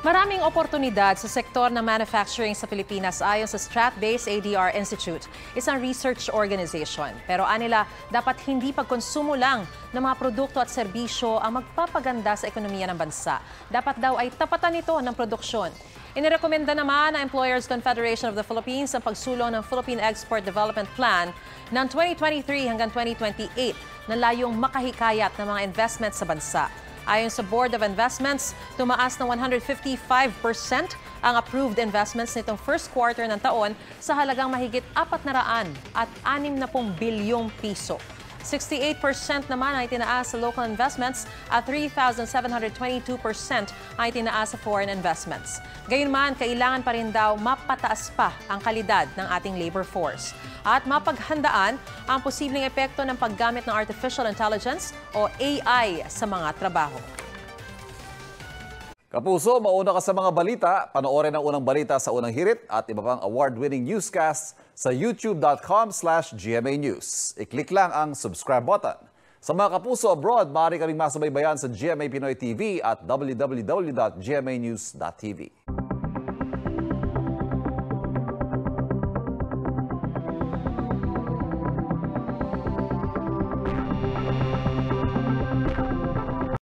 Maraming oportunidad sa sektor ng manufacturing sa Pilipinas ayon sa Stratbase ADR Institute, isang research organization. Pero anila, dapat hindi pagkonsumo lang ng mga produkto at serbisyo ang magpapaganda sa ekonomiya ng bansa. Dapat daw ay tapatan ito ng produksyon. Inirekomenda naman ng Employers Confederation of the Philippines ang pagsulong ng Philippine Export Development Plan ng 2023 hanggang 2028 na layong makahikayat ng mga investment sa bansa. Ayon sa Board of Investments, tumaas ng 155% ang approved investments nitong first quarter ng taon sa halagang mahigit 460 bilyong piso. 68% naman ay tinaas sa local investments at 3,722% ay tinaas sa foreign investments. Gayunman, kailangan pa rin daw mapataas pa ang kalidad ng ating labor force at mapaghandaan ang posibleng epekto ng paggamit ng artificial intelligence o AI sa mga trabaho. Kapuso, mauna ka sa mga balita. Panoorin ang Unang Balita sa Unang Hirit at iba pang award-winning newscasts sa youtube.com/GMA News. I-click lang ang subscribe button. Sa mga kapuso abroad, maaari kaming masubaybayan sa GMA Pinoy TV at www.gmanews.tv.